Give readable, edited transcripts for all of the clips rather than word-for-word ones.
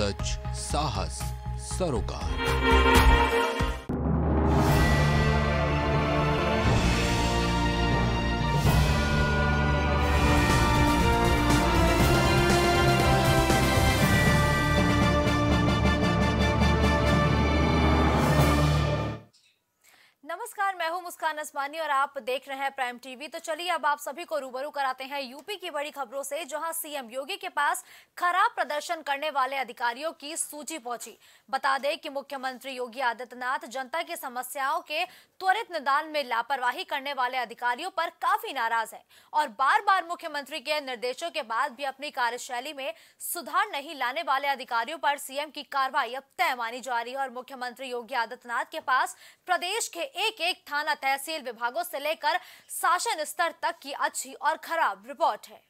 लालच, साहस, सरोकार। आसमानी और आप देख रहे हैं प्राइम टीवी। तो चलिए अब आप सभी को रूबरू कराते हैं यूपी की बड़ी खबरों से, जहां सीएम योगी के पास खराब प्रदर्शन करने वाले अधिकारियों की सूची पहुंची। बता दें कि मुख्यमंत्री योगी आदित्यनाथ जनता की समस्याओं के त्वरित निदान में लापरवाही करने वाले अधिकारियों पर काफी नाराज है और बार बार मुख्यमंत्री के निर्देशों के बाद भी अपनी कार्यशैली में सुधार नहीं लाने वाले अधिकारियों पर सीएम की कार्रवाई अब तय मानी जा रही है। और मुख्यमंत्री योगी आदित्यनाथ के पास प्रदेश के एक एक थाना, तहसील विभागों से लेकर शासन स्तर तक की अच्छी और खराब रिपोर्ट है।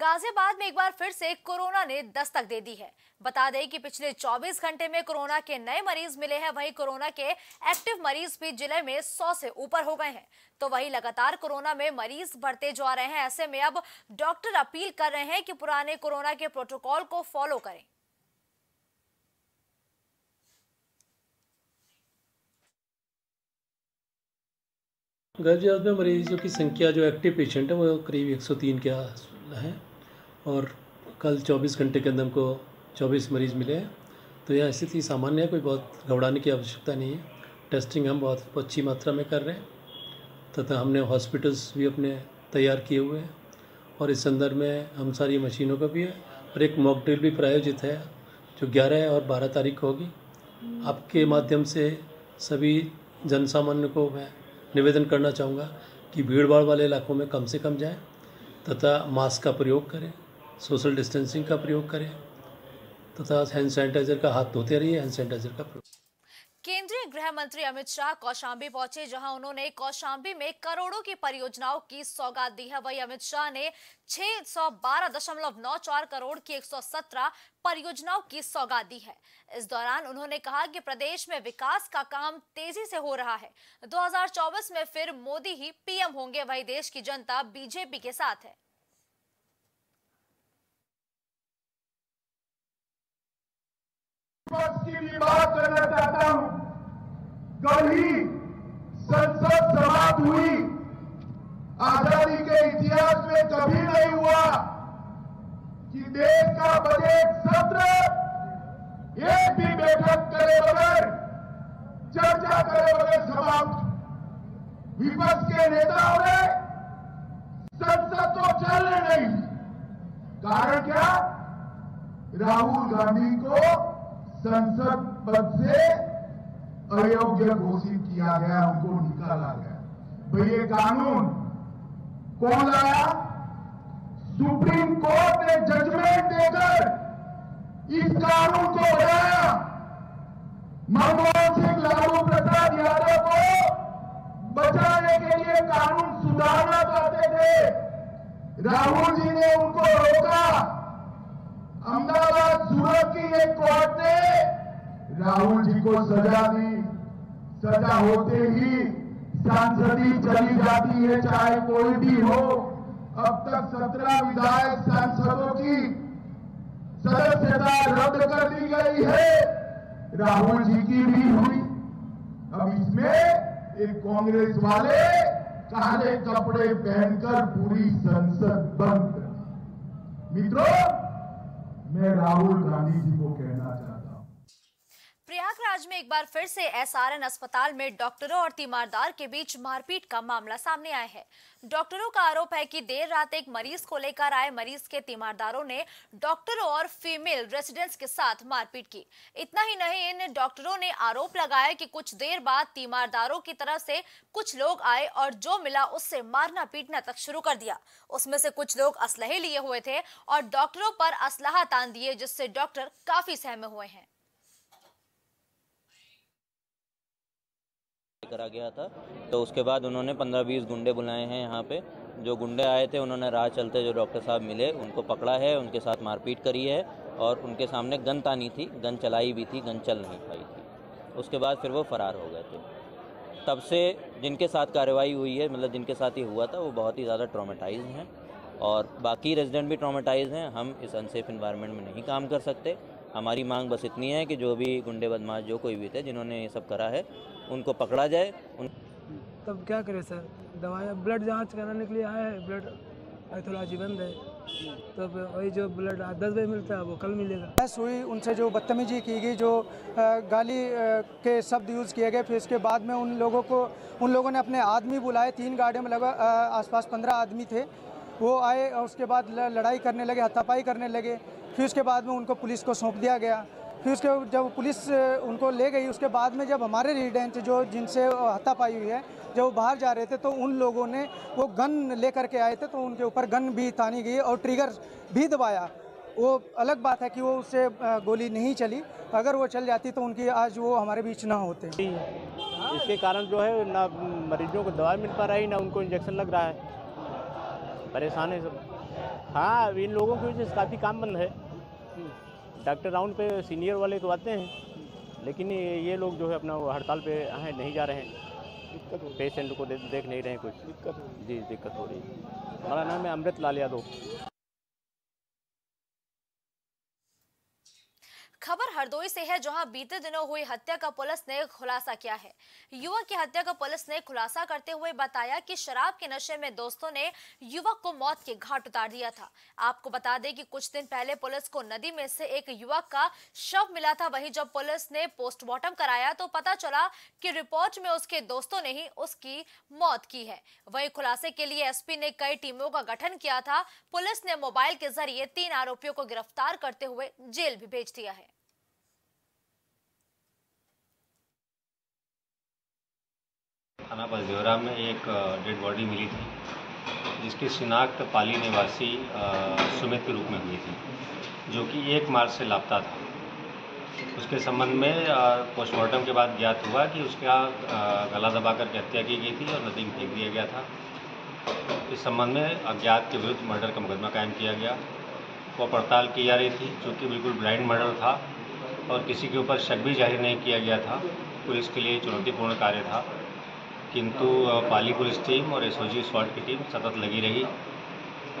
गाजियाबाद में एक बार फिर से कोरोना ने दस्तक दे दी है। बता दें कि पिछले 24 घंटे में कोरोना के नए मरीज मिले हैं, वहीं कोरोना के एक्टिव मरीज भी जिले में 100 से ऊपर हो गए हैं। तो वहीं लगातार कोरोना में मरीज बढ़ते जा रहे हैं। ऐसे में अब डॉक्टर अपील कर रहे हैं कि पुराने कोरोना के प्रोटोकॉल को फॉलो करें। गाजियाबाद में मरीजों की संख्या, जो एक्टिव पेशेंट है, वो करीब 103 के है और कल 24 घंटे के अंदर हमको 24 मरीज़ मिले हैं। तो यह स्थिति सामान्य है, कोई बहुत घबराने की आवश्यकता नहीं है। टेस्टिंग हम बहुत अच्छी मात्रा में कर रहे हैं तथा हमने हॉस्पिटल्स भी अपने तैयार किए हुए हैं और इस संदर्भ में हम सारी मशीनों का भी है और एक मॉक ड्रिल भी प्रायोजित है जो 11 और 12 तारीख को होगी। आपके माध्यम से सभी जनसामान्य को मैं निवेदन करना चाहूँगा कि भीड़ भाड़ वाले इलाकों में कम से कम जाएँ तथा मास्क का प्रयोग करें, सोशल डिस्टेंसिंग का प्रयोग करें तथा हैंड सैनिटाइजर का, हाथ धोते रहिए, हैंड सैनिटाइजर का प्रयोग। केंद्रीय गृह मंत्री अमित शाह कौशाम्बी पहुंचे, जहां उन्होंने कौशाम्बी में करोड़ों की परियोजनाओं की सौगात दी है। वहीं अमित शाह ने 612.94 करोड़ की 117 परियोजनाओं की सौगात दी है। इस दौरान उन्होंने कहा कि प्रदेश में विकास का काम तेजी से हो रहा है। 2024 में फिर मोदी ही पीएम होंगे। वहीं देश की जनता बीजेपी के साथ है। की बात करना चाहता हूं। कल ही संसद समाप्त हुई। आजादी के इतिहास में कभी नहीं हुआ कि देश का बजट सत्र एक भी बैठक करे बगैर, चर्चा करे बगैर समाप्त। विपक्ष के नेताओं ने संसद तो चलने नहीं, कारण क्या, राहुल गांधी को संसद पद से अयोग्य घोषित किया गया, उनको निकाला गया। भाई ये कानून कौन लाया? सुप्रीम कोर्ट ने जजमेंट देकर इस कानून को बनाया। मनमोहन सिंह, लालू प्रसाद यादव को बचाने के लिए कानून सुधारना चाहते थे, राहुल जी ने उनको रोका। अहमदाबाद, सूरत की एक कोर्ट ने राहुल जी को सजा दी। सजा होते ही सांसदी चली जाती है, चाहे कोई भी हो। अब तक 17 विधायक सांसदों की सदस्यता रद्द कर दी गई है, राहुल जी की भी हुई। अब इसमें एक कांग्रेस वाले काले कपड़े पहनकर पूरी संसद बंद। मित्रों, मैं राहुल गांधी जी को कहना चाहता हूं। प्रयागराज में एक बार फिर से एसआरएन अस्पताल में डॉक्टरों और तीमारदार के बीच मारपीट का मामला सामने आया है। डॉक्टरों का आरोप है कि देर रात एक मरीज को लेकर आए मरीज के तीमारदारों ने डॉक्टरों और फीमेल रेसिडेंट्स के साथ मारपीट की। इतना ही नहीं, इन डॉक्टरों ने आरोप लगाया कि कुछ देर बाद तीमारदारों की तरफ से कुछ लोग आए और जो मिला उससे मारना पीटना तक शुरू कर दिया। उसमें से कुछ लोग असलहे लिए हुए थे और डॉक्टरों पर असलहा तान दिए, जिससे डॉक्टर काफी सहमे हुए हैं। करा गया था, तो उसके बाद उन्होंने 15-20 गुंडे बुलाए हैं। यहाँ पे जो गुंडे आए थे, उन्होंने राह चलते जो डॉक्टर साहब मिले उनको पकड़ा है, उनके साथ मारपीट करी है और उनके सामने गन तानी थी, गन चलाई भी थी, गन चल नहीं पाई थी। उसके बाद फिर वो फरार हो गए थे। तब से जिनके साथ कार्रवाई हुई है, मतलब जिनके साथ ये हुआ था, वो बहुत ही ज़्यादा ट्रॉमेटाइज हैं और बाकी रेजिडेंट भी ट्रॉमेटाइज हैं। हम इस अनसेफ इन्वायरमेंट में नहीं काम कर सकते। हमारी मांग बस इतनी है कि जो भी गुंडे बदमाश जो कोई भी थे जिन्होंने ये सब करा है उनको पकड़ा जाए। तब क्या करें सर, दवाइयाँ ब्लड जांच कराने के लिए आए हैं, ब्लड पैथोलॉजी बंद है, तब वही जो ब्लड 10 बजे मिलता है वो कल मिलेगा। बहस हुई उनसे, जो बदतमीजी की गई, जो गाली के शब्द यूज़ किए गए, फिर इसके बाद में उन लोगों ने अपने आदमी बुलाए, 3 गाड़ियों में लगा आसपास 15 आदमी थे, वो आए और उसके बाद लड़ाई करने लगे, हाथापाई करने लगे। फिर उसके बाद में उनको पुलिस को सौंप दिया गया। फिर उसके जब पुलिस उनको ले गई, उसके बाद में जब हमारे रेजिडेंट जो जिनसे हाथापाई हुई है, जब वो बाहर जा रहे थे तो उन लोगों ने वो गन लेकर के आए थे, तो उनके ऊपर गन भी तानी गई और ट्रिगर भी दबाया। वो अलग बात है कि वो उससे गोली नहीं चली, अगर वो चल जाती तो उनकी आज वो हमारे बीच ना होते। इसके कारण जो है ना मरीजों को दवा मिल पा रही है, ना उनको इंजेक्शन लग रहा है, परेशान है सब। हाँ, इन लोगों की वजह से काफ़ी काम बंद है। डॉक्टर राउंड पे सीनियर वाले तो आते हैं, लेकिन ये लोग जो है अपना हड़ताल पे हैं, नहीं जा रहे हैं, पेशेंट को देख नहीं रहे हैं, कुछ दिक्कत जी दिक्कत हो रही है। हमारा नाम है अमृत लाल यादव। खबर हरदोई से है, जहां बीते दिनों हुई हत्या का पुलिस ने खुलासा किया है। युवक की हत्या का पुलिस ने खुलासा करते हुए बताया कि शराब के नशे में दोस्तों ने युवक को मौत के घाट उतार दिया था। आपको बता दें कि कुछ दिन पहले पुलिस को नदी में से एक युवक का शव मिला था। वहीं जब पुलिस ने पोस्टमार्टम कराया तो पता चला कि रिपोर्ट में उसके दोस्तों ने ही उसकी मौत की है। वहीं खुलासे के लिए एसपी ने कई टीमों का गठन किया था। पुलिस ने मोबाइल के जरिए 3 आरोपियों को गिरफ्तार करते हुए जेल भी भेज दिया है। थाना बलदेवरा में एक डेड बॉडी मिली थी, जिसकी शिनाख्त पाली निवासी सुमित के रूप में हुई थी, जो कि 1 मार्च से लापता था। उसके संबंध में पोस्टमार्टम के बाद ज्ञात हुआ कि उसका गला दबाकर की हत्या की गई थी और नदी में फेंक दिया गया था। इस संबंध में अज्ञात के विरुद्ध मर्डर का मुकदमा कायम किया गया। वह पड़ताल की जा रही थी, चूँकि बिल्कुल ब्लाइंड मर्डर था और किसी के ऊपर शक भी जाहिर नहीं किया गया था। पुलिस के लिए चुनौतीपूर्ण कार्य था, किंतु पाली पुलिस टीम और एसओजी स्वाट की टीम सतत लगी रही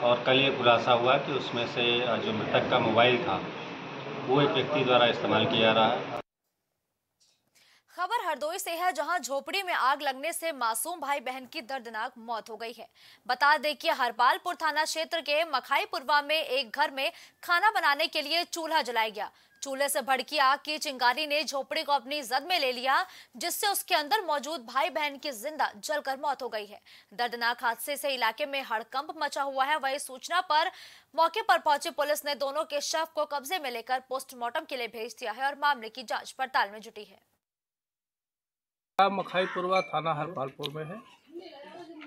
और कल ये खुलासा हुआ कि उसमें से जो मृतक का मोबाइल था वो एक व्यक्ति द्वारा इस्तेमाल किया जा रहा है। खबर हरदोई से है, जहां झोपड़ी में आग लगने से मासूम भाई बहन की दर्दनाक मौत हो गई है। बता दें कि हरपालपुर थाना क्षेत्र के मखाईपुरवा में एक घर में खाना बनाने के लिए चूल्हा जलाया गया। चूल्हे से भड़की आग की चिंगारी ने झोपड़ी को अपनी जद में ले लिया, जिससे उसके अंदर मौजूद भाई बहन की जिंदा जलकर मौत हो गई है। दर्दनाक हादसे से इलाके में हड़कंप मचा हुआ है। वहीं सूचना पर मौके पर पहुंची पुलिस ने दोनों के शव को कब्जे में लेकर पोस्टमार्टम के लिए भेज दिया है और मामले की जांच पड़ताल में जुटी है। मखाईपुरवा थाना हरपालपुर में है,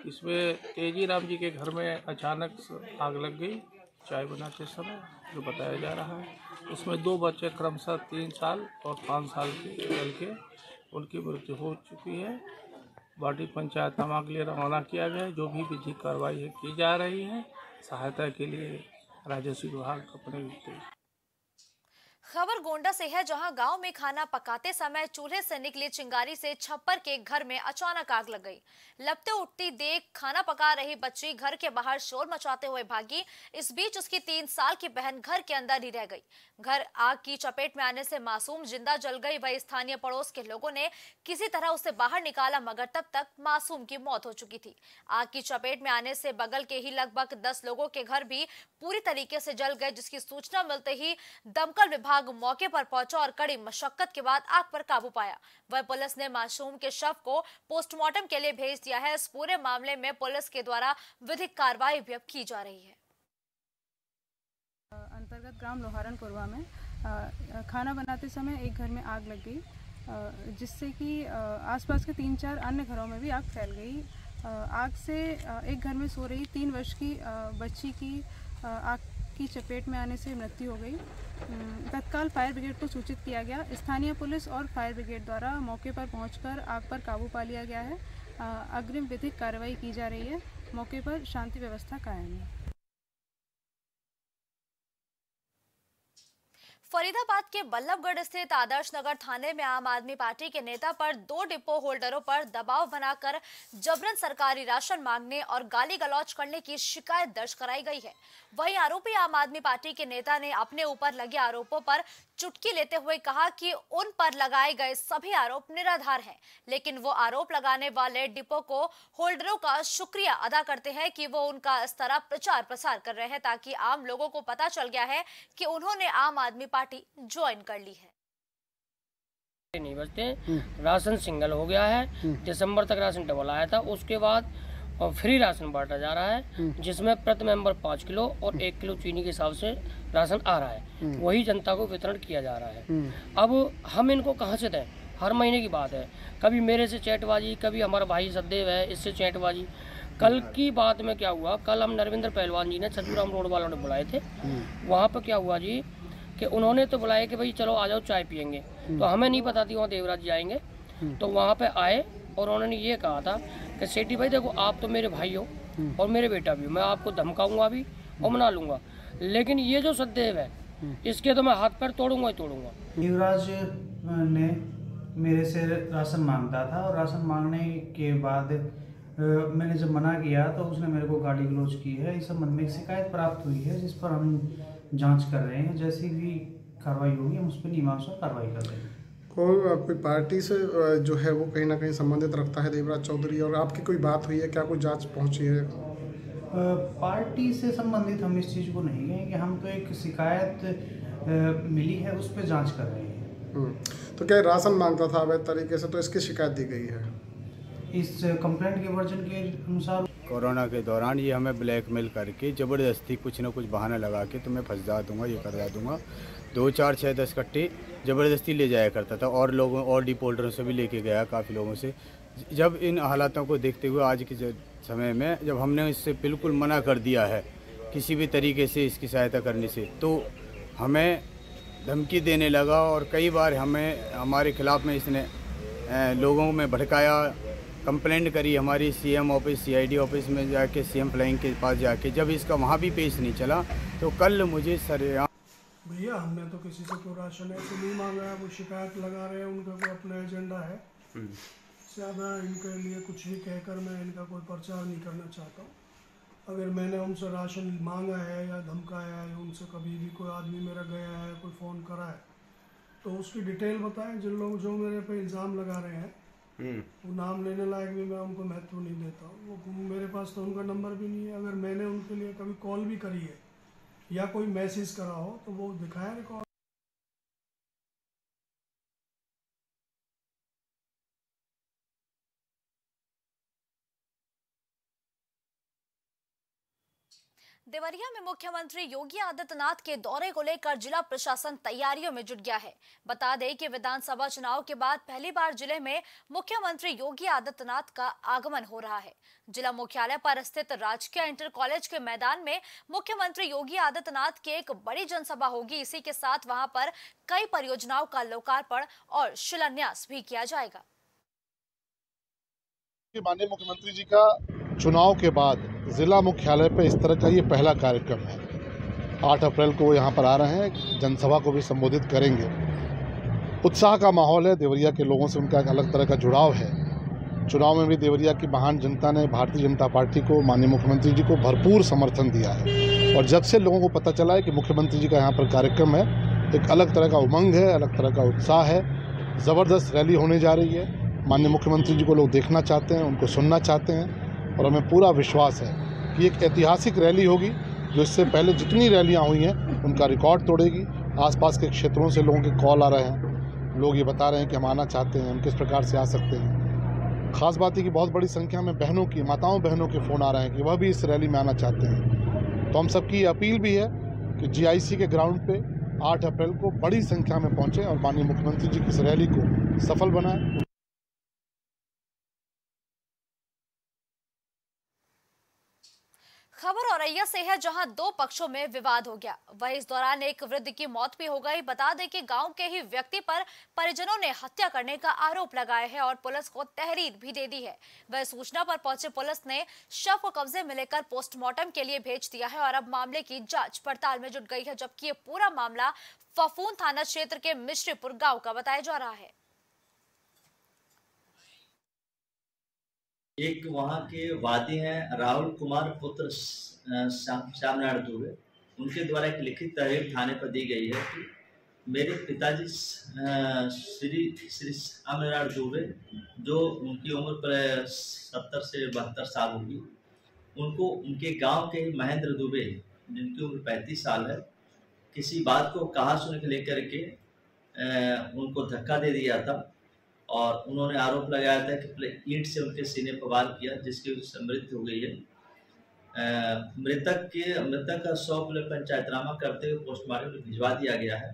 इसमें तेजी राम जी के घर में अचानक आग लग गई। चाय बनाते समय जो बताया जा रहा है, उसमें 2 बच्चे क्रमशः 3 साल और 5 साल के चल के उनकी मृत्यु हो चुकी है। बॉडी पंचायत नामा के लिए रवाना किया गया है। जो भी विधिक कार्रवाई है की जा रही है। सहायता के लिए राजस्व विभाग अपने खबर गोंडा से है, जहां गांव में खाना पकाते समय चूल्हे से निकली चिंगारी से छप्पर के घर में अचानक आग लग गई। लपते उठती देख खाना पका रही बच्ची घर के बाहर शोर मचाते हुए भागी। इस बीच उसकी 3 साल की बहन घर के अंदर ही रह गई। घर आग की चपेट में आने से मासूम जिंदा जल गई। वही स्थानीय पड़ोस के लोगों ने किसी तरह उसे बाहर निकाला, मगर तब तक मासूम की मौत हो चुकी थी। आग की चपेट में आने से बगल के ही लगभग 10 लोगों के घर भी पूरी तरीके से जल गए, जिसकी सूचना मिलते ही दमकल विभाग मौके पर पहुंचा और कड़ी मशक्कत के बाद आग पर काबू पाया। वह पुलिस ने मासूम के शव को पोस्टमार्टम के लिए भेज दिया है। इस पूरे मामले में पुलिस के द्वारा विधिक कार्रवाई भी अब की जा रही है। अंतर्गत ग्राम लोहारनपुरवा में खाना बनाते समय एक घर में आग लग गई, जिससे कि आसपास के 3-4 अन्य घरों में भी आग फैल गई। आग से एक घर में सो रही 3 वर्ष की बच्ची की आग की चपेट में आने से मृत्यु हो गई। तत्काल फायर ब्रिगेड को सूचित किया गया। स्थानीय पुलिस और फायर ब्रिगेड द्वारा मौके पर पहुंचकर आग पर काबू पा लिया गया है। अग्रिम विधिक कार्रवाई की जा रही है। मौके पर शांति व्यवस्था कायम है। फरीदाबाद के बल्लभगढ़ स्थित आदर्श नगर थाने में आम आदमी पार्टी के नेता पर दो डिपो होल्डरों पर दबाव बनाकर जबरन सरकारी राशन मांगने और गाली गलौज करने की शिकायत दर्ज कराई गई है। वहीं आरोपी आम आदमी पार्टी के नेता ने अपने ऊपर लगे आरोपों पर चुटकी लेते हुए कहा कि उन पर लगाए गए सभी आरोप निराधार हैं, लेकिन वो आरोप लगाने वाले डिपो को होल्डरों का शुक्रिया अदा करते हैं कि वो उनका इस तरह प्रचार प्रसार कर रहे हैं ताकि आम लोगों को पता चल गया है कि उन्होंने आम आदमी पार्टी ज्वाइन कर ली है। नहीं बचते, राशन सिंगल हो गया है, दिसंबर तक राशन डबल आया था, उसके बाद और फ्री राशन बांटा जा रहा है जिसमें प्रति मेंबर 5 किलो और 1 किलो चीनी के हिसाब से राशन आ रहा है, वही जनता को वितरण किया जा रहा है। अब हम इनको कहाँ से दें? हर महीने की बात है, कभी मेरे से चैटबाजी, कभी हमारा भाई सदैव है इससे चैटबाजी। कल की बात में क्या हुआ, कल हम नरविंदर पहलवान जी ने छतूराम रोड वालों ने बुलाए थे, वहाँ पर क्या हुआ जी कि उन्होंने तो बुलाया कि भाई चलो आ जाओ चाय पियेंगे, तो हमें नहीं पता थी वहाँ देवराज जी आएंगे, तो वहाँ पर आए और उन्होंने ये कहा था कि सेठी भाई देखो आप तो मेरे भाई हो और मेरे बेटा भी हो, मैं आपको धमकाऊंगा भी और मना लूँगा, लेकिन ये जो सदैव है इसके तो मैं हाथ पैर तोड़ूंगा ही तोड़ूंगा। युवराज ने मेरे से राशन मांगता था और राशन मांगने के बाद मैंने जब मना किया तो उसने मेरे को गाली गलौज की है। इस संबंध में एक शिकायत प्राप्त हुई है जिस पर हम जाँच कर रहे हैं, जैसी भी कार्रवाई होगी हम उस पर नियमानुसार कार्रवाई कर रहे हैं। और कोई पार्टी से जो है वो कहीं ना कहीं संबंधित रखता है देवराज चौधरी, और आपकी कोई बात हुई है क्या, कोई जांच पहुंची है? पार्टी से संबंधित हम इस चीज़ को नहीं है कि हम तो एक शिकायत मिली है उस पर जांच कर रहे हैं। तो क्या राशन मांगता था अवैध तरीके से, तो इसकी शिकायत दी गई है? इस कंप्लेंट के वर्जन के अनुसार कोरोना के दौरान ये हमें ब्लैकमेल करके ज़बरदस्ती कुछ ना कुछ बहाना लगा के तुम्हें फंसा दूंगा, ये करवा दूंगा, 2, 4, 6, 10 कट्टे ज़बरदस्ती ले जाया करता था और लोगों और डिपोल्टरों से भी लेके गया काफ़ी लोगों से। जब इन हालातों को देखते हुए आज के समय में जब हमने इससे बिल्कुल मना कर दिया है किसी भी तरीके से इसकी सहायता करने से, तो हमें धमकी देने लगा और कई बार हमें हमारे खिलाफ़ में इसने लोगों में भड़काया, कंप्लेंट करी हमारी सीएम ऑफिस सीआईडी ऑफिस में जाके, सीएम फ्लाइंग के पास जाके। जब इसका वहाँ भी पेश नहीं चला तो कल मुझे सरेआम भैया हमने तो किसी से तो राशन ऐसे नहीं मांगा है, वो शिकायत लगा रहे हैं, उनका कोई अपना एजेंडा है ज़्यादा, इनके लिए कुछ भी कहकर मैं इनका कोई प्रचार नहीं करना चाहता हूँ। अगर मैंने उनसे राशन मांगा है या धमकाया है, उनसे कभी भी कोई आदमी मेरा गया है, कोई फ़ोन करा है, तो उसकी डिटेल बताएं। जिन लोग जो मेरे पे इल्ज़ाम लगा रहे हैं वो नाम लेने लायक भी मैं उनको महत्व नहीं देता, वो मेरे पास तो उनका नंबर भी नहीं है। अगर मैंने उनके लिए कभी कॉल भी करी है या कोई मैसेज करा हो तो वो दिखाया रिकॉर्ड। देवरिया में मुख्यमंत्री योगी आदित्यनाथ के दौरे को लेकर जिला प्रशासन तैयारियों में जुट गया है। बता दें कि विधानसभा चुनाव के बाद पहली बार जिले में मुख्यमंत्री योगी आदित्यनाथ का आगमन हो रहा है। जिला मुख्यालय पर स्थित राजकीय इंटर कॉलेज के मैदान में मुख्यमंत्री योगी आदित्यनाथ की एक बड़ी जनसभा होगी। इसी के साथ वहाँ पर कई परियोजनाओं का लोकार्पण और शिलान्यास भी किया जाएगा। माननीय मुख्यमंत्री जी का चुनाव के बाद जिला मुख्यालय पर इस तरह का ये पहला कार्यक्रम है। 8 अप्रैल को वो यहाँ पर आ रहे हैं, जनसभा को भी संबोधित करेंगे। उत्साह का माहौल है, देवरिया के लोगों से उनका एक अलग तरह का जुड़ाव है। चुनाव में भी देवरिया की महान जनता ने भारतीय जनता पार्टी को, माननीय मुख्यमंत्री जी को भरपूर समर्थन दिया है, और जब से लोगों को पता चला है कि मुख्यमंत्री जी का यहाँ पर कार्यक्रम है, एक अलग तरह का उमंग है, अलग तरह का उत्साह है। ज़बरदस्त रैली होने जा रही है, माननीय मुख्यमंत्री जी को लोग देखना चाहते हैं, उनको सुनना चाहते हैं, और हमें पूरा विश्वास है कि एक ऐतिहासिक रैली होगी जो इससे पहले जितनी रैलियां हुई हैं उनका रिकॉर्ड तोड़ेगी। आसपास के क्षेत्रों से लोगों के कॉल आ रहे हैं, लोग ये बता रहे हैं कि हम आना चाहते हैं, हम किस प्रकार से आ सकते हैं। खास बात है कि बहुत बड़ी संख्या में बहनों की, माताओं बहनों के फ़ोन आ रहे हैं कि वह भी इस रैली में आना चाहते हैं। तो हम सबकी अपील भी है कि GIC के ग्राउंड पर 8 अप्रैल को बड़ी संख्या में पहुँचें और माननीय मुख्यमंत्री जी की इस रैली को सफल बनाएँ। खबर औरैया से है जहां दो पक्षों में विवाद हो गया। वहीं इस दौरान एक वृद्ध की मौत भी हो गई। बता दें कि गांव के ही व्यक्ति पर परिजनों ने हत्या करने का आरोप लगाया है और पुलिस को तहरीर भी दे दी है। वह सूचना पर पहुंचे पुलिस ने शव को कब्जे में लेकर पोस्टमार्टम के लिए भेज दिया है और अब मामले की जांच पड़ताल में जुट गई है, जबकि ये पूरा मामला फफून थाना क्षेत्र के मिश्रीपुर गाँव का बताया जा रहा है। एक वहाँ के वादी हैं राहुल कुमार पुत्र श्यामनारायण दुबे, उनके द्वारा एक लिखित तहरीर थाने पर दी गई है कि मेरे पिताजी श्री श्यामनारायण दुबे, जो उनकी उम्र पर 70 से 72 साल होगी, उनको उनके गांव के महेंद्र दुबे जिनकी उम्र 35 साल है, किसी बात को कहा सुन के लेकर के उनको धक्का दे दिया था और उन्होंने आरोप लगाया था कि ईंट से उनके सीने पर वार किया, जिसकी मृत्यु हो गई है। मृतक का शव पंचायतनामा करते हुए पोस्टमार्टम में भिजवा दिया गया है।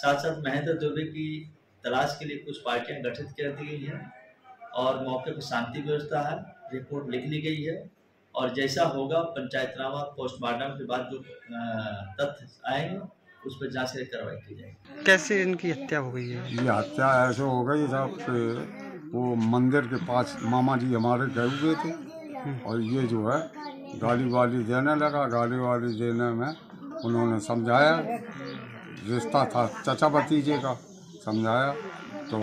साथ साथ महेंद्र दुबे की तलाश के लिए कुछ पार्टियां गठित कर दी गई हैं और मौके पर शांति व्यवस्था है, रिपोर्ट लिख ली गई है और जैसा होगा पंचायतनामा पोस्टमार्टम के बाद जो तथ्य आएंगे उस पर जांच कर कार्रवाई की जाएगी। कैसे इनकी हत्या हो गई है? ये हत्या ऐसे हो गई साहब, वो मंदिर के पास मामा जी हमारे गए हुए थे और ये जो है गाली वाली देने लगा। गाली वाली देने में उन्होंने समझाया, रिश्ता था चचा भतीजे का, समझाया तो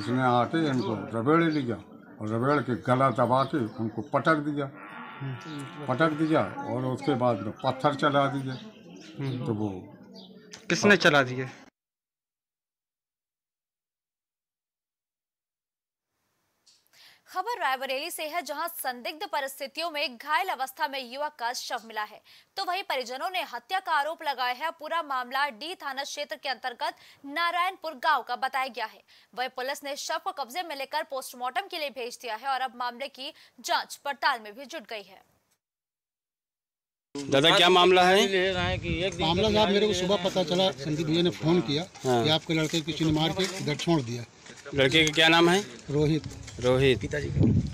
उसने आके इनको रबेड़ लिया और रबेड़ के गला दबा के उनको पटक दिया और उसके बाद में पत्थर चला दिए। तो वो किसने चला दिए? खबर रायबरेली से है जहां संदिग्ध परिस्थितियों में घायल अवस्था में युवक का शव मिला है, तो वहीं परिजनों ने हत्या का आरोप लगाया है। पूरा मामला डी थाना क्षेत्र के अंतर्गत नारायणपुर गांव का बताया गया है। वहीं पुलिस ने शव को कब्जे में लेकर पोस्टमार्टम के लिए भेज दिया है और अब मामले की जांच पड़ताल में भी जुट गई है। दादा क्या मामला है? मामला साहब मेरे को सुबह पता चला, संदीप भैया ने फोन किया कि आपके लड़के को किसी ने मार के इधर छोड़ दिया। लड़के का क्या नाम है? रोहित।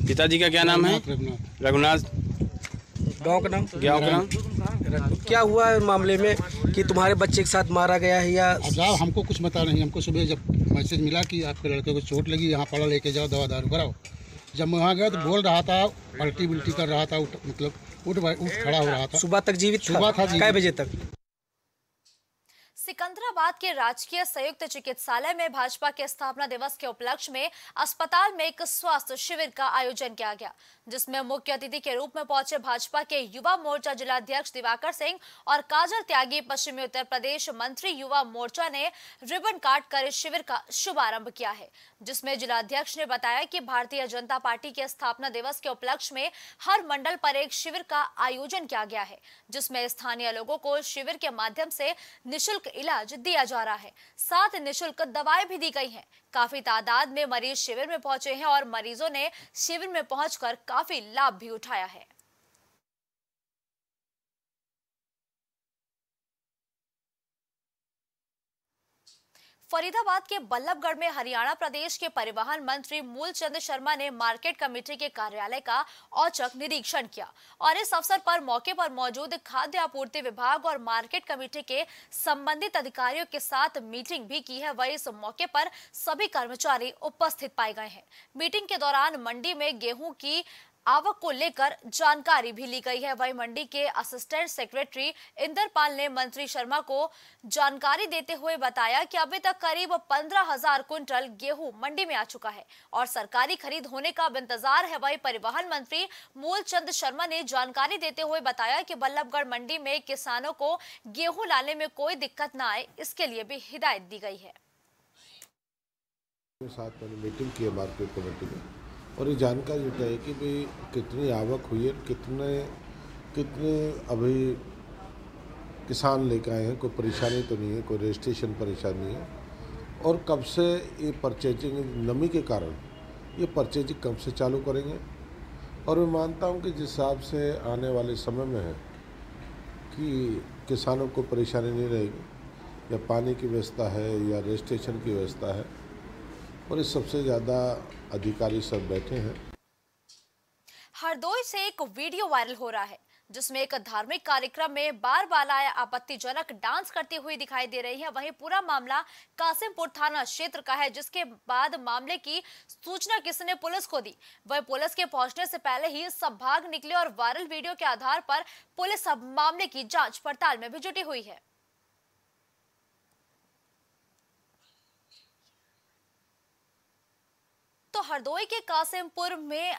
पिताजी का क्या नाम है? रघुनाथ। गाँव का नाम? क्या हुआ है मामले में कि तुम्हारे बच्चे के साथ मारा गया है या? साहब हमको कुछ पता नहीं, हमको सुबह जब मैसेज मिला कि आपके लड़के को चोट लगी, यहाँ पड़ा लेके जाओ, दवा दारू कराओ। जब मैं वहाँ गया तो बोल रहा था, पलटी उल्टी कर रहा था, मतलब उठ खड़ा हो रहा था। सुबह तक जीवित था? कई बजे तक। सिकंदराबाद के राजकीय संयुक्त चिकित्सालय में भाजपा के स्थापना दिवस के उपलक्ष्य में अस्पताल में एक स्वास्थ्य शिविर का आयोजन किया गया, जिसमें मुख्य अतिथि के रूप में पहुंचे भाजपा के युवा मोर्चा जिलाध्यक्ष दिवाकर सिंह और काजल त्यागी पश्चिमी उत्तर प्रदेश मंत्री युवा मोर्चा ने रिबन काट कर इस शिविर का शुभारंभ किया है, जिसमें जिलाध्यक्ष ने बताया कि भारतीय जनता पार्टी के स्थापना दिवस के उपलक्ष्य में हर मंडल पर एक शिविर का आयोजन किया गया है, जिसमें स्थानीय लोगों को शिविर के माध्यम से निःशुल्क इलाज दिया जा रहा है, साथ निःशुल्क दवाएं भी दी गई हैं। काफी तादाद में मरीज शिविर में पहुंचे हैं और मरीजों ने शिविर में पहुंचकर काफी लाभ भी उठाया है। फरीदाबाद के बल्लभगढ़ में हरियाणा प्रदेश के परिवहन मंत्री मूलचंद शर्मा ने मार्केट कमेटी के कार्यालय का औचक निरीक्षण किया और इस अवसर पर मौके पर मौजूद खाद्य आपूर्ति विभाग और मार्केट कमेटी के संबंधित अधिकारियों के साथ मीटिंग भी की है। वहीं इस मौके पर सभी कर्मचारी उपस्थित पाए गए हैं। मीटिंग के दौरान मंडी में गेहूं की आवक को लेकर जानकारी भी ली गई है। वहीं मंडी के असिस्टेंट सेक्रेटरी इंदरपाल ने मंत्री शर्मा को जानकारी देते हुए बताया कि अभी तक करीब 15,000 क्विंटल गेहूं मंडी में आ चुका है और सरकारी खरीद होने का इंतजार है। वहीं परिवहन मंत्री मूलचंद शर्मा ने जानकारी देते हुए बताया कि बल्लभगढ़ मंडी में किसानों को गेहूँ लाने में कोई दिक्कत न आए, इसके लिए भी हिदायत दी गई है। साथ में मीटिंग की मार्केट कमेटी में और ये जानकारी जुटाई कि भाई कितनी आवक हुई है, कितने अभी किसान लेकर आए हैं, कोई परेशानी तो नहीं है, कोई रजिस्ट्रेशन परेशानी है और कब से ये परचेजिंग नमी के कारण ये परचेजिंग कब से चालू करेंगे। और मैं मानता हूँ कि जिस हिसाब से आने वाले समय में है कि किसानों को परेशानी नहीं रहेगी, या पानी की व्यवस्था है या रजिस्ट्रेशन की व्यवस्था है और इस सबसे ज़्यादा अधिकारी सब बैठे हैं। हरदोई से एक वीडियो वायरल हो रहा है जिसमें एक धार्मिक कार्यक्रम में बारबालाएं आपत्तिजनक डांस करती हुई दिखाई दे रही है। वहीं पूरा मामला कासिमपुर थाना क्षेत्र का है, जिसके बाद मामले की सूचना किसने पुलिस को दी। वह पुलिस के पहुंचने से पहले ही सब भाग निकले और वायरल वीडियो के आधार पर पुलिस अब मामले की जांच पड़ताल में भी जुटी हुई है। तो हरदोई के कासिमपुर में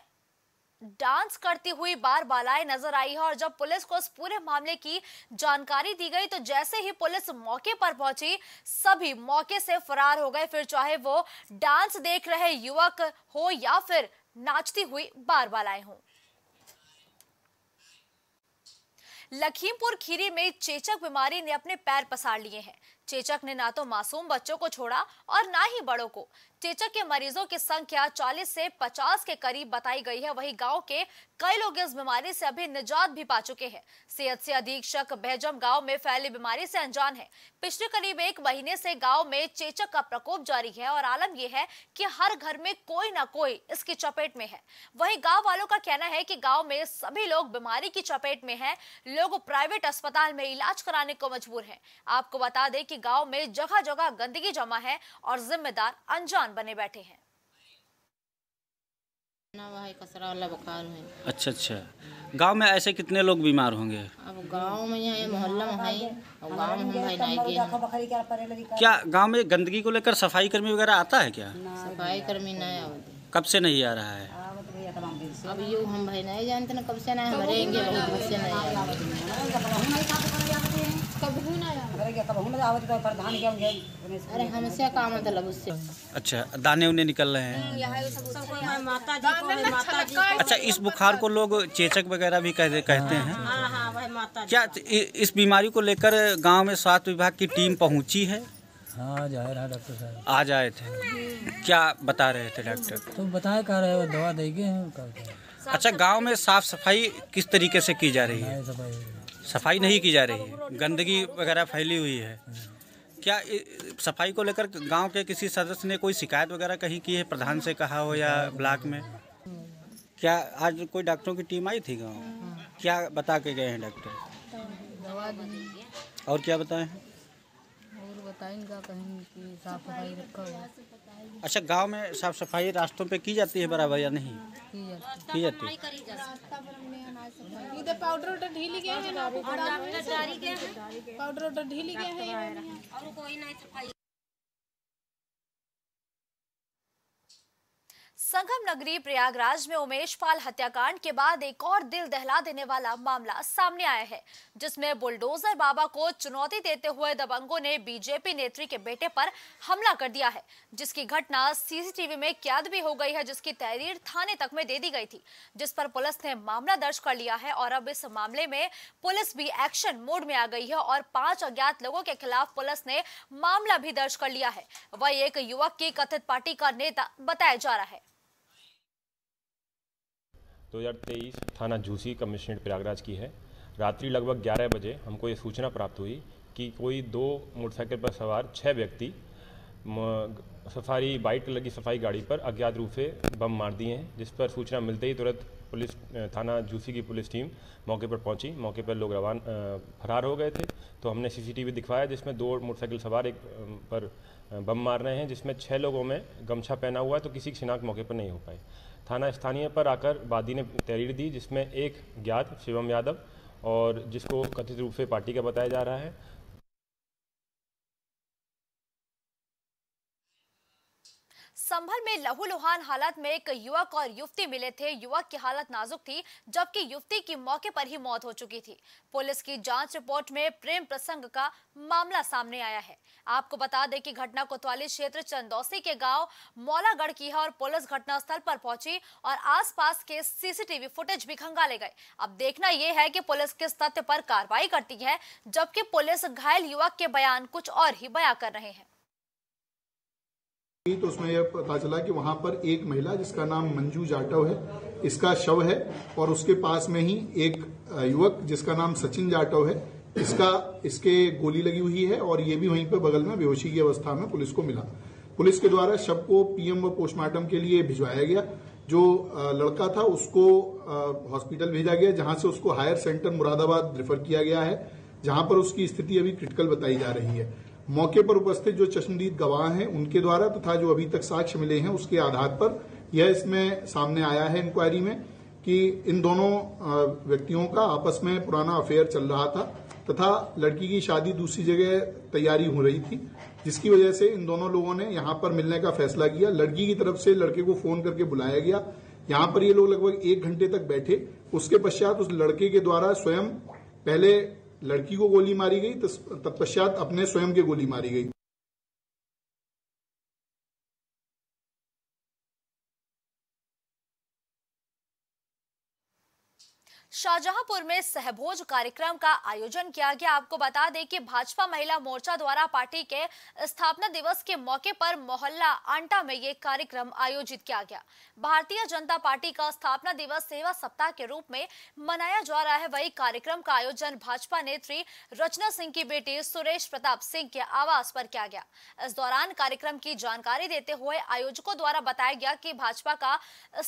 डांस करती हुई बारबालाएं नजर आई है और जब पुलिस को इस पूरे मामले की जानकारी दी गई तो जैसे ही पुलिस मौके पर पहुंची सभी मौके से फरार हो गए, फिर चाहे वो डांस देख रहे युवक हो या फिर नाचती हुई बारबालाएं हो। लखीमपुर खीरी में चेचक बीमारी ने अपने पैर पसार लिए हैं। चेचक ने ना तो मासूम बच्चों को छोड़ा और ना ही बड़ों को। चेचक के मरीजों की संख्या 40 से 50 के करीब बताई गई है। वहीं गांव के कई लोग इस बीमारी से अभी निजात भी पा चुके हैं। सेहत से अधीक्षक बहजम गांव में फैली बीमारी से अनजान है। पिछले करीब एक महीने से गांव में चेचक का प्रकोप जारी है और आलम यह है कि हर घर में कोई ना कोई इसकी चपेट में है। वहीं गाँव वालों का कहना है कि गाँव में सभी लोग बीमारी की चपेट में है। लोग प्राइवेट अस्पताल में इलाज कराने को मजबूर है। आपको बता दें कि गांव में जगह जगह गंदगी जमा है और जिम्मेदार अनजान बने बैठे हैं। कचरा वाला बुखार है। अच्छा, गांव में ऐसे कितने लोग बीमार होंगे? अब गांव में यहाँ मोहल्ला में है। क्या गांव में गंदगी को लेकर सफाई कर्मी वगैरह आता है? क्या सफाई कर्मी नहीं आते? कब से नहीं आ रहा है? अब यो हम भाई नहीं जानते ना कब से नहीं हमसे। अच्छा, दाने उन्हें निकल रहे हैं। अच्छा, इस बुखार को लोग चेचक वगैरह भी कहते हैं। क्या इस बीमारी को लेकर गांव में स्वास्थ्य विभाग की टीम पहुंची है? हाँ, डॉक्टर साहब आज आए थे। क्या बता रहे थे डॉक्टर? तो बताया कह रहे हो दवा देंगे। अच्छा, गांव में साफ सफाई किस तरीके से की जा रही है? सफाई नहीं की जा रही है, गंदगी वगैरह फैली हुई है। क्या सफाई को लेकर गांव के किसी सदस्य ने कोई शिकायत वगैरह कहीं की है? प्रधान से कहा हो या ब्लॉक में? क्या आज कोई डॉक्टरों की टीम आई थी गाँव? क्या बता के गए हैं डॉक्टर? और क्या बताएं? साफ सफाई रखा हुआ। अच्छा, गांव में साफ सफाई रास्तों पे की जाती है बराबर या नहीं की जाती है? पाउडर ढीली गए। संगम नगरी प्रयागराज में उमेश पाल हत्याकांड के बाद एक और दिल दहला देने वाला मामला सामने आया है, जिसमें बुलडोजर बाबा को चुनौती देते हुए दबंगों ने बीजेपी नेत्री के बेटे पर हमला कर दिया है, जिसकी घटना सीसीटीवी में कैद भी हो गई है, जिसकी तहरीर थाने तक में दे दी गई थी, जिस पर पुलिस ने मामला दर्ज कर लिया है। और अब इस मामले में पुलिस भी एक्शन मोड में आ गई है और 5 अज्ञात लोगों के खिलाफ पुलिस ने मामला भी दर्ज कर लिया है। वह एक युवक की कथित पार्टी का नेता बताया जा रहा है। 2023 थाना झूसी कमिश्नरेट प्रयागराज की है। रात्रि लगभग 11 बजे हमको ये सूचना प्राप्त हुई कि कोई 2 मोटरसाइकिल पर सवार 6 व्यक्ति सफारी वाइट कलर की सफारी गाड़ी पर अज्ञात रूप से बम मार दिए हैं, जिस पर सूचना मिलते ही तुरंत पुलिस थाना झूसी की पुलिस टीम मौके पर पहुंची। मौके पर लोग फरार हो गए थे, तो हमने सीसीटीवी दिखवाया जिसमें 2 मोटरसाइकिल सवार एक पर बम मार रहे हैं, जिसमें 6 लोगों में गमछा पहना हुआ है, तो किसी की शिनाख्त मौके पर नहीं हो पाई। थाना स्थानीय पर आकर वादी ने तहरीर दी, जिसमें एक ज्ञात शिवम यादव और जिसको कथित रूप से पार्टी का बताया जा रहा है। संभल में लहूलुहान हालत में एक युवक और युवती मिले थे। युवक की हालत नाजुक थी, जबकि युवती की मौके पर ही मौत हो चुकी थी। पुलिस की जांच रिपोर्ट में प्रेम प्रसंग का मामला सामने आया है। आपको बता दें कि घटना कोतवाली क्षेत्र चंदौसी के गांव मौलागढ़ की है और पुलिस घटनास्थल पर पहुंची और आसपास के सीसीटीवी फुटेज भी खंगाले गए। अब देखना यह है कि पुलिस किस तथ्य पर कार्रवाई करती है, जबकि पुलिस घायल युवक के बयान कुछ और ही बयां कर रहे हैं। तो उसमें यह पता चला कि वहां पर एक महिला जिसका नाम मंजू जाटव है, इसका शव है और उसके पास में ही एक युवक जिसका नाम सचिन जाटव है, इसके गोली लगी हुई है और ये भी वहीं पर बगल में बेहोशी की अवस्था में पुलिस को मिला। पुलिस के द्वारा शव को पीएम व पोस्टमार्टम के लिए भिजवाया गया। जो लड़का था उसको हॉस्पिटल भेजा गया, जहां से उसको हायर सेंटर मुरादाबाद रेफर किया गया है, जहां पर उसकी स्थिति अभी क्रिटिकल बताई जा रही है। मौके पर उपस्थित जो चश्मदीद गवाह हैं उनके द्वारा तथा जो अभी तक साक्ष्य मिले हैं उसके आधार पर यह इसमें सामने आया है इंक्वायरी में कि इन दोनों व्यक्तियों का आपस में पुराना अफेयर चल रहा था तथा लड़की की शादी दूसरी जगह तैयारी हो रही थी, जिसकी वजह से इन दोनों लोगों ने यहां पर मिलने का फैसला किया। लड़की की तरफ से लड़के को फोन करके बुलाया गया, यहां पर ये लोग लगभग 1 घंटे तक बैठे। उसके पश्चात उस लड़के के द्वारा स्वयं पहले लड़की को गोली मारी गई, तत्पश्चात अपने स्वयं के गोली मारी गई। शाहजहांपुर में सहभोज कार्यक्रम का आयोजन किया गया। आपको बता दें कि भाजपा महिला मोर्चा द्वारा पार्टी के स्थापना दिवस के मौके पर मोहल्ला आंटा में ये कार्यक्रम आयोजित किया गया। भारतीय जनता पार्टी का स्थापना दिवस सेवा सप्ताह के रूप में मनाया जा रहा है। वही कार्यक्रम का आयोजन भाजपा नेत्री रचना सिंह की बेटी सुरेश प्रताप सिंह के आवास पर किया गया। इस दौरान कार्यक्रम की जानकारी देते हुए आयोजकों द्वारा बताया गया कि भाजपा का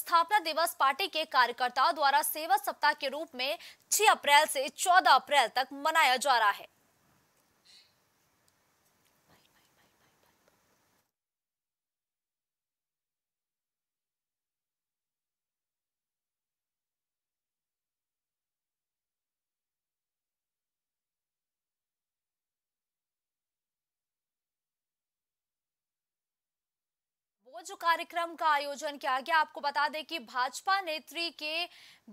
स्थापना दिवस पार्टी के कार्यकर्ताओं द्वारा सेवा सप्ताह के रूप में 6 अप्रैल से 14 अप्रैल तक मनाया जा रहा है। वो जो कार्यक्रम का आयोजन किया गया, आपको बता दें कि भाजपा नेत्री के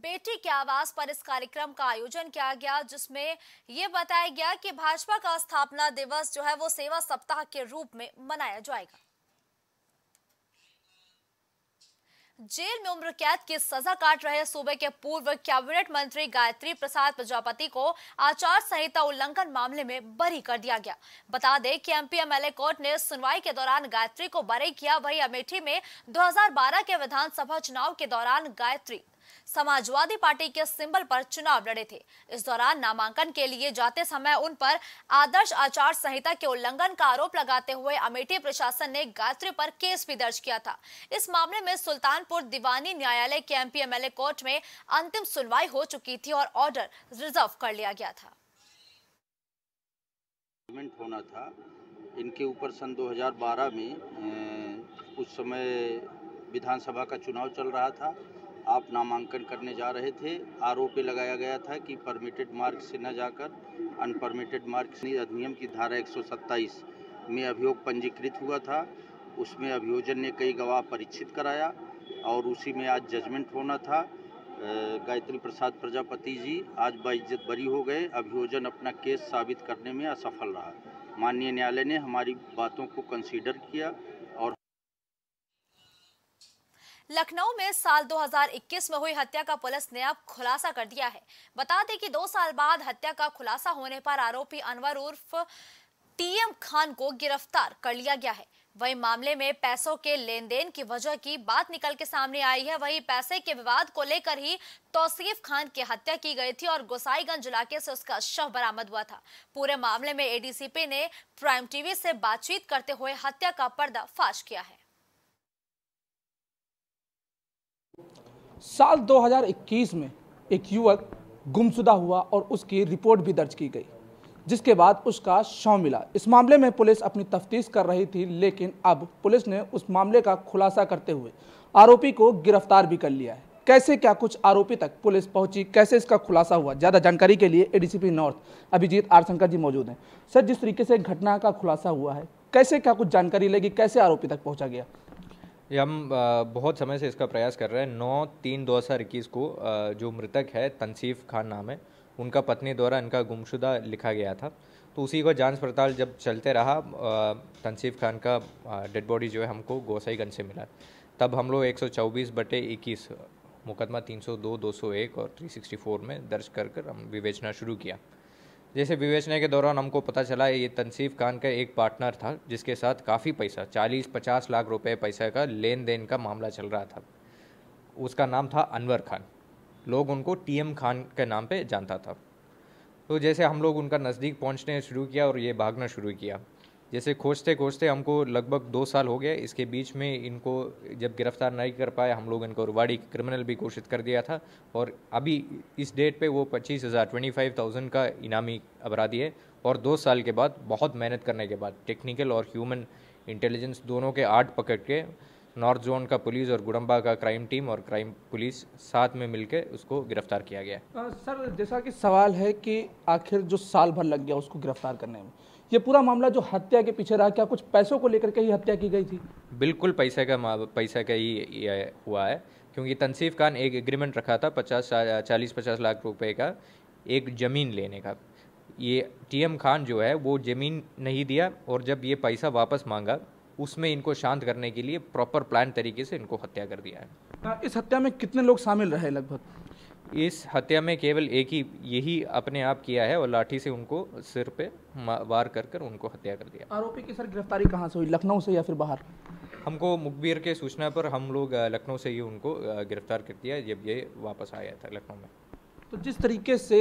बेटी के आवास पर इस कार्यक्रम का आयोजन किया गया, जिसमें ये बताया गया कि भाजपा का स्थापना दिवस जो है वो सेवा सप्ताह के रूप में मनाया जाएगा। जेल में उम्र कैद की सजा काट रहे सूबे के पूर्व कैबिनेट मंत्री गायत्री प्रसाद प्रजापति को आचार संहिता उल्लंघन मामले में बरी कर दिया गया। बता दें कि एमपी/एमएलए कोर्ट ने सुनवाई के दौरान गायत्री को बरी किया। वहीं अमेठी में 2012 के विधानसभा चुनाव के दौरान गायत्री समाजवादी पार्टी के सिंबल पर चुनाव लड़े थे। इस दौरान नामांकन के लिए जाते समय उन पर आदर्श आचार संहिता के उल्लंघन का आरोप लगाते हुए अमेठी प्रशासन ने गायत्री पर केस भी दर्ज किया था। इस मामले में सुल्तानपुर दीवानी न्यायालय के एमपी/एमएलए कोर्ट में अंतिम सुनवाई हो चुकी थी और ऑर्डर रिजर्व कर लिया गया था। होना था इनके ऊपर सन 2012 में, उस समय विधानसभा का चुनाव चल रहा था, आप नामांकन करने जा रहे थे। आरोप लगाया गया था कि परमिटेड मार्क से न जाकर अनपरमिटेड मार्क से अधिनियम की धारा 127 में अभियोग पंजीकृत हुआ था। उसमें अभियोजन ने कई गवाह परीक्षित कराया और उसी में आज जजमेंट होना था। गायत्री प्रसाद प्रजापति जी आज बाइज्जत बरी हो गए। अभियोजन अपना केस साबित करने में असफल रहा। माननीय न्यायालय ने हमारी बातों को कंसीडर किया। लखनऊ में साल 2021 में हुई हत्या का पुलिस ने अब खुलासा कर दिया है। बता दें कि 2 साल बाद हत्या का खुलासा होने पर आरोपी अनवर उर्फ टीएम खान को गिरफ्तार कर लिया गया है। वही मामले में पैसों के लेन देन की वजह की बात निकल के सामने आई है। वही पैसे के विवाद को लेकर ही तौसीफ खान की हत्या की गई थी और गोसाईगंज इलाके से उसका शव बरामद हुआ था। पूरे मामले में एडीसीपी ने प्राइम टीवी से बातचीत करते हुए हत्या का पर्दाफाश किया है। साल 2021 में एक युवक गुमशुदा हुआ और उसकी रिपोर्ट भी दर्ज की गई, जिसके बाद उसका शव मिला। इस मामले में पुलिस अपनी तफ्तीश कर रही थी, लेकिन अब पुलिस ने उस मामले का खुलासा करते हुए आरोपी को गिरफ्तार भी कर लिया है। कैसे क्या कुछ आरोपी तक पुलिस पहुंची, कैसे इसका खुलासा हुआ, ज़्यादा जानकारी के लिए ADCP north Abhijeet R Shankar ji मौजूद हैं। सर, जिस तरीके से घटना का खुलासा हुआ है, कैसे क्या कुछ जानकारी लगी, कैसे आरोपी तक पहुँचा गया? ये हम बहुत समय से इसका प्रयास कर रहे हैं। 9/3/2021 को जो मृतक है तनसीफ खान नाम है, उनका पत्नी द्वारा इनका गुमशुदा लिखा गया था, तो उसी को जांच पड़ताल जब चलते रहा तनसीफ खान का डेड बॉडी जो है हमको गोसाईगंज से मिला। तब हम लोग 124/21 मुकदमा 302, 201 और 364 में दर्ज कर कर हम विवेचना शुरू किया। जैसे विवेचना के दौरान हमको पता चला ये तनसीफ खान का एक पार्टनर था, जिसके साथ काफ़ी पैसा 40-50 लाख रुपए पैसा का लेन देन का मामला चल रहा था। उसका नाम था अनवर खान, लोग उनको टीएम खान के नाम पे जानता था। तो जैसे हम लोग उनका नज़दीक पहुंचने शुरू किया और ये भागना शुरू किया। जैसे खोजते खोजते हमको लगभग 2 साल हो गए। इसके बीच में इनको जब गिरफ्तार नहीं कर पाए, हम लोग इनको रुवाड़ी क्रिमिनल भी घोषित कर दिया था। और अभी इस डेट पे वो 25,000 का इनामी अपराधी है। और 2 साल के बाद बहुत मेहनत करने के बाद टेक्निकल और ह्यूमन इंटेलिजेंस दोनों के 8 पकड़ के नॉर्थ जोन का पुलिस और गुड़म्बा का क्राइम टीम और क्राइम पुलिस साथ में मिलकर उसको गिरफ्तार किया गया। सर, जैसा कि सवाल है कि आखिर जो साल भर लग गया उसको गिरफ्तार करने में, ये पूरा मामला जो हत्या के पीछे रहा, क्या कुछ पैसों को लेकर के ही हत्या की गई थी? बिल्कुल पैसा का ही हुआ है, क्योंकि तंसीफ खान एक एग्रीमेंट रखा था 40-50 लाख रुपए का एक ज़मीन लेने का। ये टीएम खान जो है वो ज़मीन नहीं दिया और जब ये पैसा वापस मांगा उसमें इनको शांत करने के लिए प्रॉपर प्लान तरीके से इनको हत्या कर दिया है। इस हत्या में कितने लोग शामिल रहे? लगभग इस हत्या में केवल एक ही, यही अपने आप किया है और लाठी से उनको सिर पे वार कर उनको हत्या कर दिया। आरोपी की सर गिरफ्तारी कहाँ से हुई, लखनऊ से या फिर बाहर? हमको मुखबिर के सूचना पर हम लोग लखनऊ से ही उनको गिरफ्तार कर दिया जब ये वापस आया था लखनऊ में। तो जिस तरीके से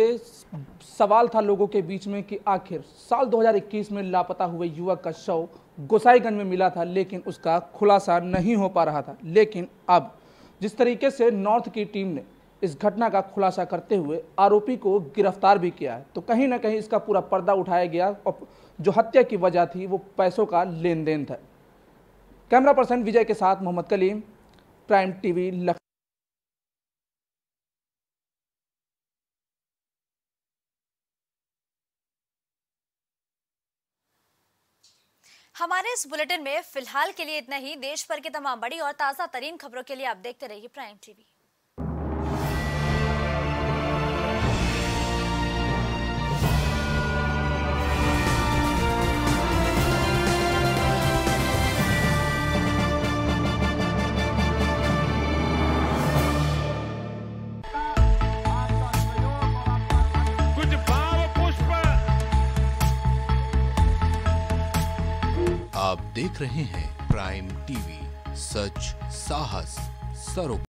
सवाल था लोगों के बीच में कि आखिर साल 2021 में लापता हुए युवक का शव गोसाईगंज में मिला था, लेकिन उसका खुलासा नहीं हो पा रहा था, लेकिन अब जिस तरीके से नॉर्थ की टीम ने इस घटना का खुलासा करते हुए आरोपी को गिरफ्तार भी किया है, तो कहीं ना कहीं इसका पूरा पर्दा उठाया गया और जो हत्या की वजह थी वो पैसों का लेन देन था। कैमरा पर्सन विजय के साथ मोहम्मद कलीम, प्राइम टीवी, लखनऊ। हमारे इस बुलेटिन में फिलहाल के लिए इतना ही। देश भर की तमाम बड़ी और ताजा तरीन खबरों के लिए आप देखते रहिए प्राइम टीवी। देख रहे हैं प्राइम टीवी, सच, साहस, सरोकार।